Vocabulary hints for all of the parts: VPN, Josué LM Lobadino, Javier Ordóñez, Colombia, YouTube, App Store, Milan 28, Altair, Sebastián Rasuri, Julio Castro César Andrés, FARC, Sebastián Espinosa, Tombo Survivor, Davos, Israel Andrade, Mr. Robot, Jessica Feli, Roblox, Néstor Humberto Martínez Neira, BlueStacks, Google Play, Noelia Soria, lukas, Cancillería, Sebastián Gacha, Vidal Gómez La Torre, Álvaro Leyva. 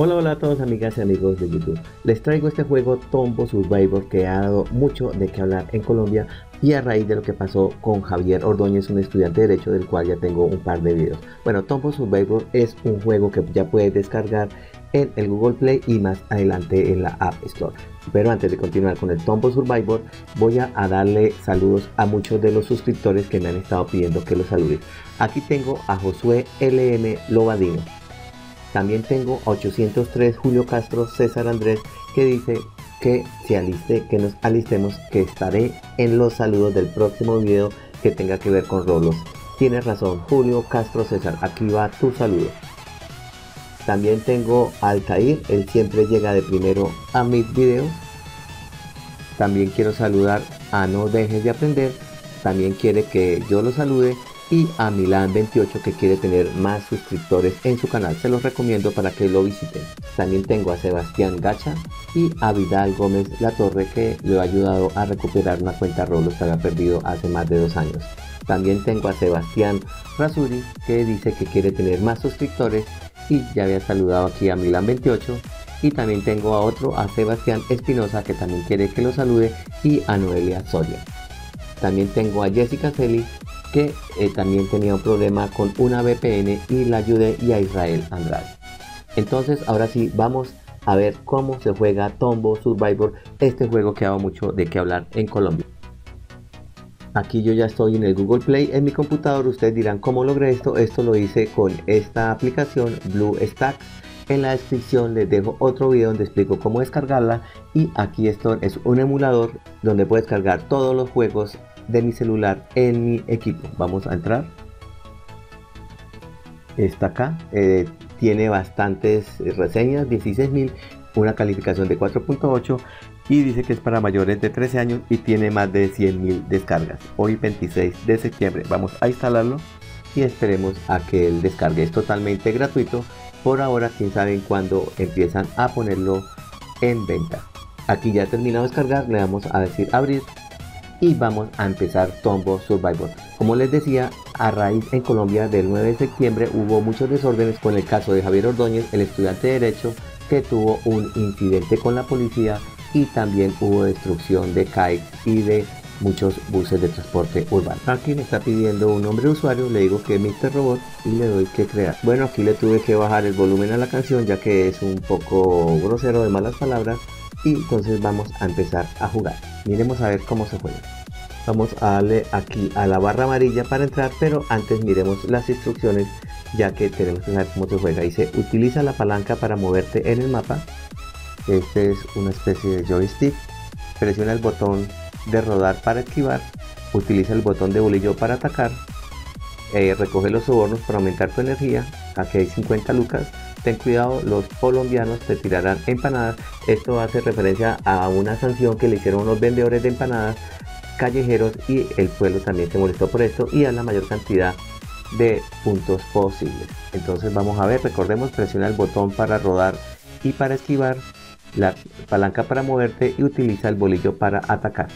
Hola, hola a todos, amigas y amigos de YouTube. Les traigo este juego Tombo Survivor que ha dado mucho de qué hablar en Colombia y a raíz de lo que pasó con Javier Ordóñez, un estudiante de Derecho del cual ya tengo un par de videos. Bueno, Tombo Survivor es un juego que ya puedes descargar en el Google Play y más adelante en la App Store. Pero antes de continuar con el Tombo Survivor, voy a darle saludos a muchos de los suscriptores que me han estado pidiendo que los salude. Aquí tengo a Josué LM Lobadino. También tengo a 803 Julio Castro César Andrés, que dice que nos alistemos, que estaré en los saludos del próximo video que tenga que ver con Roblox. Tienes razón, Julio Castro César, aquí va tu saludo. También tengo a Altair, él siempre llega de primero a mis videos. También quiero saludar a No Dejes de Aprender, también quiere que yo lo salude, y a Milan 28, que quiere tener más suscriptores en su canal. Se los recomiendo para que lo visiten. También tengo a Sebastián Gacha y a Vidal Gómez La Torre, que le ha ayudado a recuperar una cuenta Roblox que había perdido hace más de 2 años. También tengo a Sebastián Rasuri, que dice que quiere tener más suscriptores, y ya había saludado aquí a Milan 28. Y también tengo a otro, a Sebastián Espinosa, que también quiere que lo salude, y a Noelia Soria. También tengo a Jessica Feli, que también tenía un problema con una VPN y la ayudé, y a Israel Andrade. Entonces ahora sí, vamos a ver cómo se juega Tombo Survivor, este juego que ha dado mucho de qué hablar en Colombia. Aquí yo ya estoy en el Google Play, en mi computador. Ustedes dirán, ¿cómo logré esto? Esto lo hice con esta aplicación BlueStacks. En la descripción les dejo otro video donde explico cómo descargarla, y aquí esto es un emulador donde puedes cargar todos los juegos de mi celular en mi equipo. Vamos a entrar. Está acá, tiene bastantes reseñas, 16.000, una calificación de 4.8, y dice que es para mayores de 13 años y tiene más de 100.000 descargas. Hoy 26 de septiembre vamos a instalarlo y esperemos a que él descargue. Es totalmente gratuito por ahora, quién sabe en cuándo empiezan a ponerlo en venta. Aquí ya terminado de descargar, le vamos a decir abrir y vamos a empezar Tombo Survivor. Como les decía, a raíz en Colombia del 9 de septiembre hubo muchos desórdenes con el caso de Javier Ordóñez, el estudiante de Derecho, que tuvo un incidente con la policía, y también hubo destrucción de kites y de muchos buses de transporte urbano. Aquí me está pidiendo un nombre de usuario, le digo que Mr. Robot y le doy que crear. Bueno, aquí le tuve que bajar el volumen a la canción ya que es un poco grosero, de malas palabras, y entonces vamos a empezar a jugar. Miremos a ver cómo se juega. Vamos a darle aquí a la barra amarilla para entrar, pero antes miremos las instrucciones ya que tenemos que saber cómo se juega. Dice, utiliza la palanca para moverte en el mapa. Este es una especie de joystick. Presiona el botón de rodar para esquivar, utiliza el botón de bolillo para atacar, recoge los sobornos para aumentar tu energía. Aquí hay 50 lucas. Ten cuidado, los colombianos te tirarán empanadas. Esto hace referencia a una sanción que le hicieron unos vendedores de empanadas callejeros, y el pueblo también se molestó por esto, y a la mayor cantidad de puntos posibles. Entonces vamos a ver, recordemos, presiona el botón para rodar y para esquivar, la palanca para moverte y utiliza el bolillo para atacar.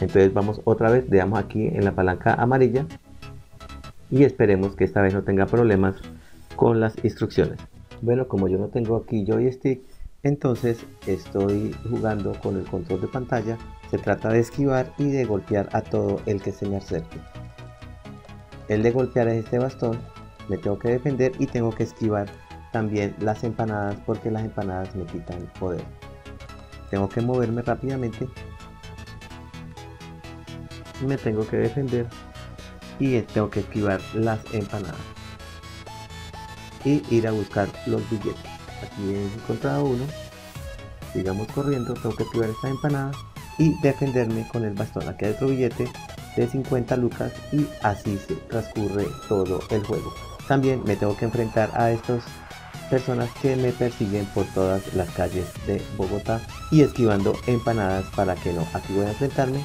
Entonces vamos otra vez, le damos aquí en la palanca amarilla y esperemos que esta vez no tenga problemas con las instrucciones. Bueno, como yo no tengo aquí joystick, entonces estoy jugando con el control de pantalla. Se trata de esquivar y de golpear a todo el que se me acerque. El de golpear es este bastón, me tengo que defender y tengo que esquivar también las empanadas porque las empanadas me quitan poder. Tengo que moverme rápidamente, me tengo que defender y tengo que esquivar las empanadas y ir a buscar los billetes. Aquí he encontrado uno, sigamos corriendo, tengo que esquivar esta empanada y defenderme con el bastón. Aquí hay otro billete de 50 lucas y así se transcurre todo el juego. También me tengo que enfrentar a estas personas que me persiguen por todas las calles de Bogotá y esquivando empanadas para que no. Aquí voy a enfrentarme.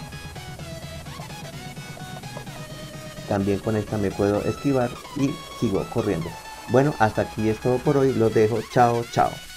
También con esta me puedo esquivar y sigo corriendo. Bueno, hasta aquí es todo por hoy, los dejo, chao, chao.